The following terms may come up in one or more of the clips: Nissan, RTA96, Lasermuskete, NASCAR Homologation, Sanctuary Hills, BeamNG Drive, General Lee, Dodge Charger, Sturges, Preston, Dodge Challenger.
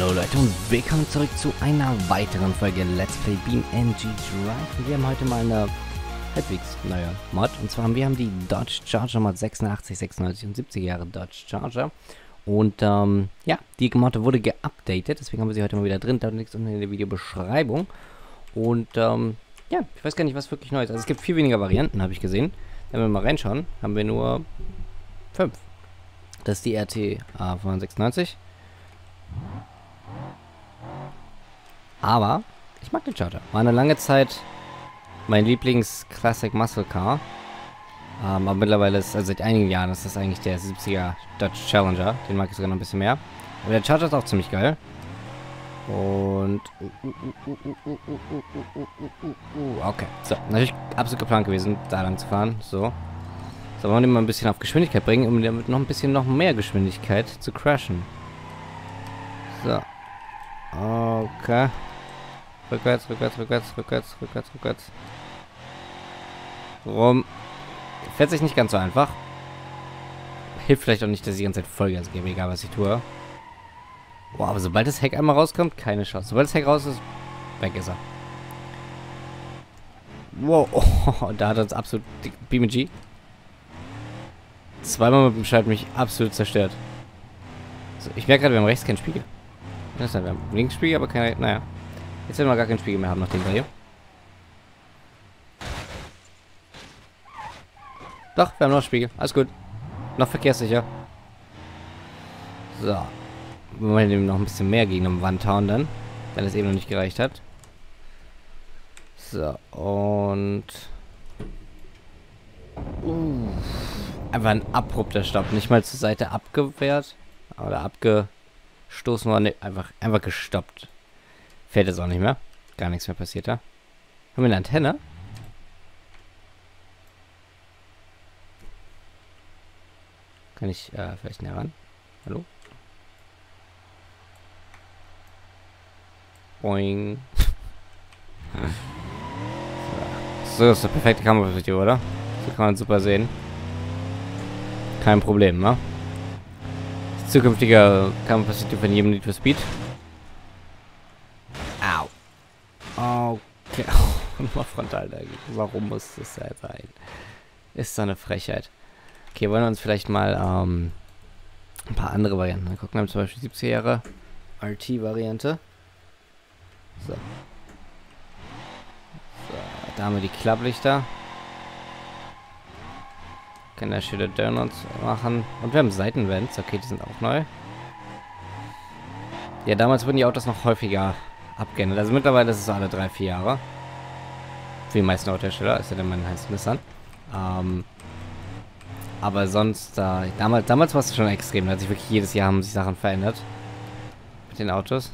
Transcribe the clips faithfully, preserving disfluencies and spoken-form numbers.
Hallo Leute und willkommen zurück zu einer weiteren Folge Let's Play BeamNG Drive. Wir haben heute mal eine halbwegs neue Mod, und zwar haben wir haben die Dodge Charger Mod sechsundachtzig, sechsundneunzig und siebzig Jahre Dodge Charger. Und ähm, ja, die Mod wurde geupdatet, deswegen haben wir sie heute mal wieder drin. Da liegt es unten in der Videobeschreibung. Und ähm, ja, ich weiß gar nicht, was wirklich neu ist. Also es gibt viel weniger Varianten, habe ich gesehen. Wenn wir mal reinschauen, haben wir nur fünf. Das ist die R T A sechsundneunzig. Aber ich mag den Charger. War eine lange Zeit mein Lieblings-Classic Muscle Car. Ähm, aber mittlerweile ist, also seit einigen Jahren, ist das eigentlich der siebziger Dodge Challenger. Den mag ich sogar noch ein bisschen mehr. Aber der Charger ist auch ziemlich geil. Und. Okay, so. Natürlich absolut geplant gewesen, da lang zu fahren. So. So, wollen wir den mal ein bisschen auf Geschwindigkeit bringen, um damit noch ein bisschen noch mehr Geschwindigkeit zu crashen. So. Okay. Rückwärts, rückwärts, rückwärts, rückwärts, rückwärts, rückwärts. Rum. Fährt sich nicht ganz so einfach. Hilft vielleicht auch nicht, dass ich die ganze Zeit Vollgas gebe, egal was ich tue. Boah, aber sobald das Heck einmal rauskommt, keine Chance. Sobald das Heck raus ist, weg ist er. Wow, oh, da hat uns absolut BeamNG. Zweimal mit dem Schalt mich absolut zerstört. So, ich merke gerade, wir haben rechts keinen Spiegel. Das heißt, wir haben links Spiegel, aber keine. Naja. Jetzt werden wir gar keinen Spiegel mehr haben nach dem hier. Doch, wir haben noch Spiegel. Alles gut. Noch verkehrssicher. So. Wir wollen eben noch ein bisschen mehr gegen eine Wand hauen dann. Wenn es eben noch nicht gereicht hat. So, und. Uh. Einfach ein abrupter Stopp. Nicht mal zur Seite abgewehrt. Oder abge. Stoßen wir, ne, einfach, einfach gestoppt. Fährt jetzt auch nicht mehr. Gar nichts mehr passiert da. Haben wir eine Antenne? Kann ich äh, vielleicht näher ran? Hallo? Boing. So, das ist eine perfekte Kameraperspektive, oder? So kann man super sehen. Kein Problem, ne? Zukünftiger Kameraperspektive von jedem Need for Speed. Au. Okay. Oh, nochmal frontal dagegen. Warum muss das sein? Ist so eine Frechheit. Okay, wollen wir uns vielleicht mal ähm, ein paar andere Varianten angucken. Wir haben zum Beispiel siebziger Jahre R T-Variante. So. So. Da haben wir die Klapplichter. Kann der Schilder Donuts machen. Und wir haben Seitenvents. Okay, die sind auch neu. Ja, damals wurden die Autos noch häufiger abgeändert. Also mittlerweile ist es alle drei, vier Jahre. Für die meisten Autohersteller. Ist ja dann mein heißes Nissan. Ähm, aber sonst, äh, damals, damals war es schon extrem. Also wirklich jedes Jahr haben sich Sachen verändert. Mit den Autos.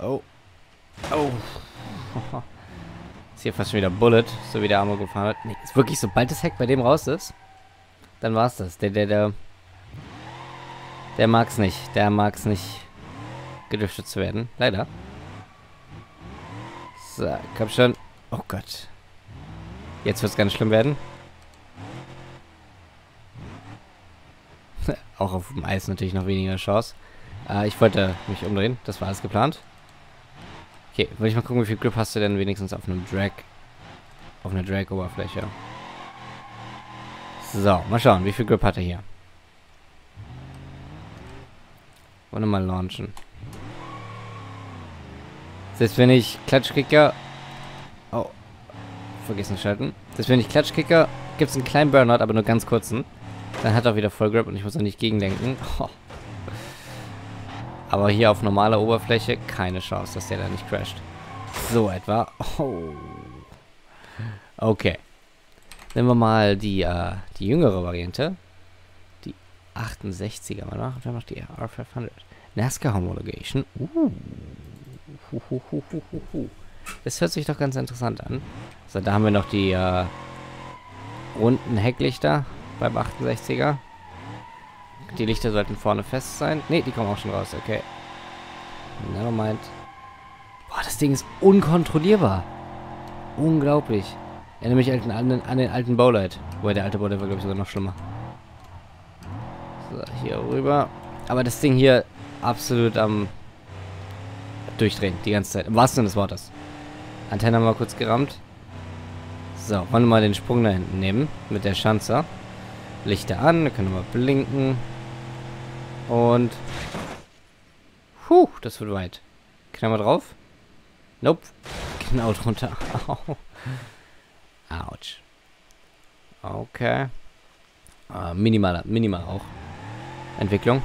Oh. Oh. Hier fast schon wieder Bullet, so wie der Arme gefahren hat. Nee, ist wirklich, sobald das Heck bei dem raus ist, dann war's das. Der, der, der, der mag's nicht. Der mag's nicht, gedüftet zu werden. Leider. So, komm schon. Oh Gott. Jetzt wird's ganz schlimm werden. Auch auf dem Eis natürlich noch weniger Chance. Äh, ich wollte mich umdrehen. Das war alles geplant. Okay, will ich mal gucken, wie viel Grip hast du denn wenigstens auf einem Drag, auf einer Drag-Oberfläche. So, mal schauen, wie viel Grip hat er hier. Wollen wir mal launchen. Selbst wenn ich Klatschkicker, oh, vergessen schalten. Selbst wenn ich Klatschkicker, gibt es einen kleinen Burnout, aber nur ganz kurzen. Dann hat er wieder voll Grip und ich muss auch nicht gegendenken. Oh. Aber hier auf normaler Oberfläche keine Chance, dass der da nicht crasht. So etwa. Oh. Okay. Nehmen wir mal die, äh, die jüngere Variante. Die achtundsechziger mal nach. Und dann noch die R fünfhundert. NASCAR Homologation. Uh. Das hört sich doch ganz interessant an. So, da haben wir noch die äh, runden Hecklichter beim achtundsechziger. Die Lichter sollten vorne fest sein. Ne, die kommen auch schon raus. Okay. Nevermind. Boah, das Ding ist unkontrollierbar. Unglaublich. Erinnere mich an, an, an den alten Bowlight. Wobei der alte Bowlight war, glaube ich, sogar noch schlimmer. So, hier rüber. Aber das Ding hier absolut am Durchdrehen die ganze Zeit. Im wahrsten Sinne des Wortes. Antenne mal kurz gerammt. So, wollen wir mal den Sprung da hinten nehmen. Mit der Schanze. Lichter an, wir können mal blinken. Und. Puh, das wird weit. Knall mal drauf. Nope. Genau drunter. Autsch. Okay. Ah, minimal, minimal auch. Entwicklung.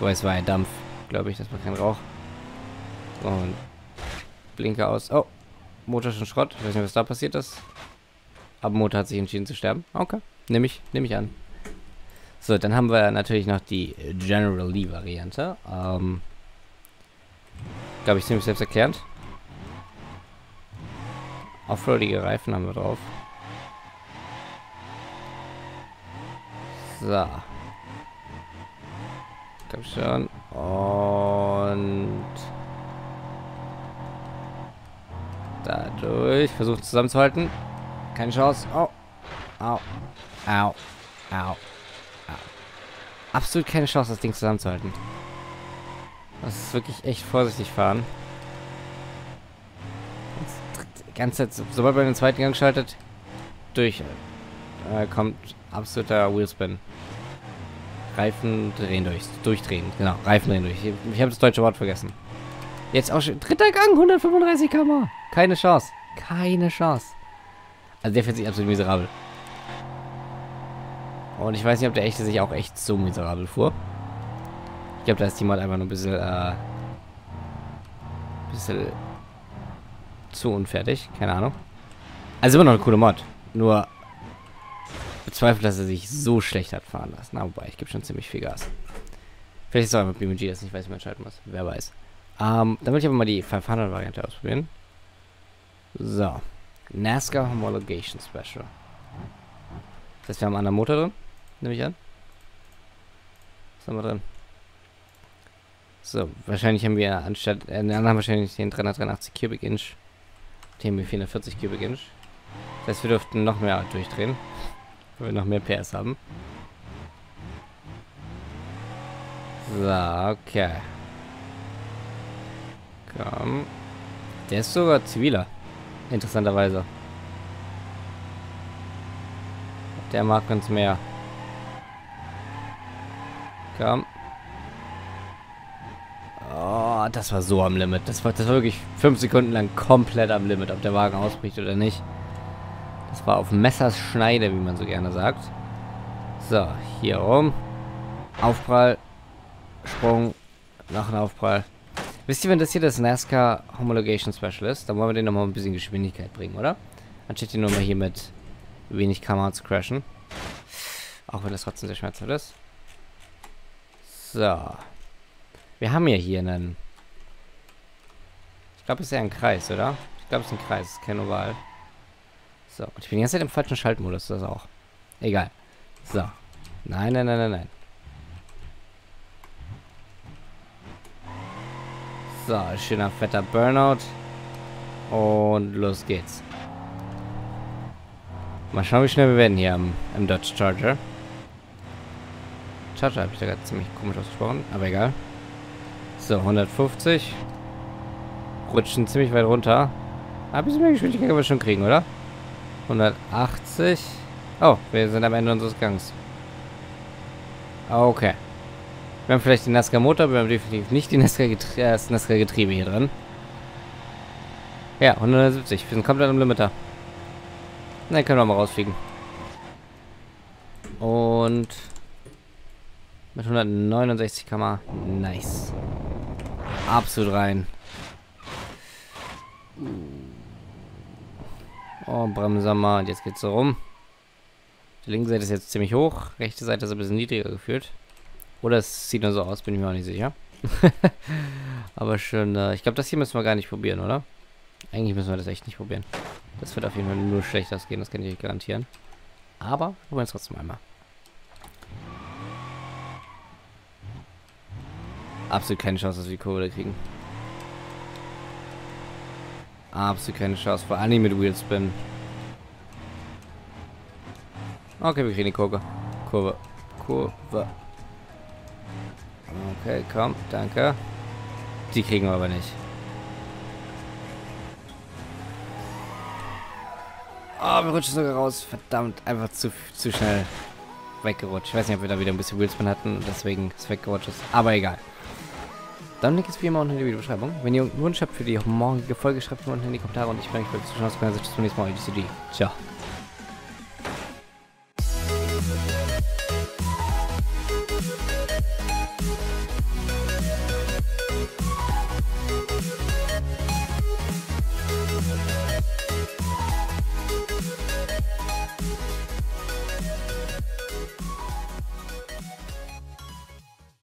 Wobei es war ja Dampf, glaube ich, das war kein Rauch. Und Blinker aus. Oh, Motor schon Schrott. Ich weiß nicht, was da passiert ist. Aber Motor hat sich entschieden zu sterben. Okay, nehme ich, nehm ich an. So, dann haben wir natürlich noch die General Lee Variante. Ähm, glaube ich, ziemlich selbsterklärend. Offroadige Reifen haben wir drauf. So. Komm schon. Und dadurch versucht zusammenzuhalten. Keine Chance. Au. Au. Au. Au. Au. Absolut keine Chance, das Ding zusammenzuhalten. Das ist wirklich echt vorsichtig fahren. Die ganze Zeit, sobald man den zweiten Gang schaltet, durch äh, kommt absoluter Wheelspin. Reifen drehen durch. Durchdrehen. Genau, Reifen drehen durch. Ich habe das deutsche Wort vergessen. Jetzt auch schon. Dritter Gang, hundertfünfunddreißig Kilometer pro Stunde. Keine Chance. Keine Chance. Also der fährt sich absolut miserabel. Und ich weiß nicht, ob der echte sich auch echt so miserabel fuhr. Ich glaube, da ist die Mod einfach nur ein bisschen, äh, bisschen zu unfertig. Keine Ahnung. Also immer noch eine coole Mod. Nur bezweifelt, dass er sich so schlecht hat fahren lassen. Na, wobei, ich gebe schon ziemlich viel Gas. Vielleicht ist es auch mit BeamNG, dass ich nicht weiß, wie man schalten muss. Wer weiß. Ähm, dann will ich aber mal die fünfhundert-Variante ausprobieren. So. NASCAR Homologation Special. Das heißt, wir haben einen anderen Motor drin. Nehme ich an. Was haben wir drin? So, wahrscheinlich haben wir anstatt... Äh, den anderen wahrscheinlich den dreihundertdreiundachtzig Cubic Inch. Den haben wir vierhundertvierzig Cubic Inch. Das heißt, wir dürften noch mehr durchdrehen. Wenn wir noch mehr P S haben. So, okay. Komm. Der ist sogar ziviler. Interessanterweise. Der mag uns mehr. Komm. Oh, das war so am Limit. Das war, das war wirklich fünf Sekunden lang komplett am Limit, ob der Wagen ausbricht oder nicht. Das war auf Messerschneide, wie man so gerne sagt. So, hier rum. Aufprall. Sprung. Noch ein Aufprall. Wisst ihr, wenn das hier das NASCAR Homologation Special ist, dann wollen wir den nochmal ein bisschen Geschwindigkeit bringen, oder? Anstatt den nur mal hier mit wenig Kamera zu crashen. Auch wenn das trotzdem sehr schmerzhaft ist. So. Wir haben ja hier einen... Ich glaube, es ist ja ein Kreis, oder? Ich glaube, es ist ein Kreis, es ist kein Oval. So, und ich bin die ganze Zeit im falschen Schaltmodus, das auch. Egal. So. Nein, nein, nein, nein, nein. So, schöner fetter Burnout. Und los geht's. Mal schauen, wie schnell wir werden hier am, am Dodge Charger. Charger habe ich da gerade ziemlich komisch ausgesprochen, aber egal. So, hundertfünfzig. Rutschen ziemlich weit runter. Ein bisschen mehr Geschwindigkeit können wir schon kriegen, oder? hundertachtzig. Oh, wir sind am Ende unseres Gangs. Okay. Wir haben vielleicht den NASCAR-Motor, aber wir haben definitiv nicht den NASCAR-Getrie- äh, das NASCAR-Getriebe hier drin. Ja, hundertsiebzig. Wir sind komplett am Limiter. Dann können wir mal rausfliegen. Und mit hundertneunundsechzig Kilometer pro Stunde. Nice. Absolut rein. Oh, bremsen mal. Und jetzt geht's so rum. Die linke Seite ist jetzt ziemlich hoch. Rechte Seite ist ein bisschen niedriger geführt. Oder es sieht nur so aus, bin ich mir auch nicht sicher. Aber schön. Äh, ich glaube, das hier müssen wir gar nicht probieren, oder? Eigentlich müssen wir das echt nicht probieren. Das wird auf jeden Fall nur schlecht ausgehen, das kann ich euch garantieren. Aber probieren wir es trotzdem einmal. Absolut keine Chance, dass wir die Kurve da kriegen. Absolut keine Chance, vor allem mit Wheelspin. Okay, wir kriegen die Kurve. Kurve. Kurve. Okay, komm, danke. Die kriegen wir aber nicht. Oh, wir rutschen sogar raus. Verdammt, einfach zu, zu schnell weggerutscht. Ich weiß nicht, ob wir da wieder ein bisschen Wheelspin hatten und deswegen es weggerutscht ist. Aber egal. Dann Link ist wie immer unten in der Videobeschreibung. Wenn ihr irgendeinen Wunsch habt für die morgige Folge, schreibt mir unten in die Kommentare und ich bedanke mich fürs Zuschauen. Bis zum nächsten Mal. Ciao.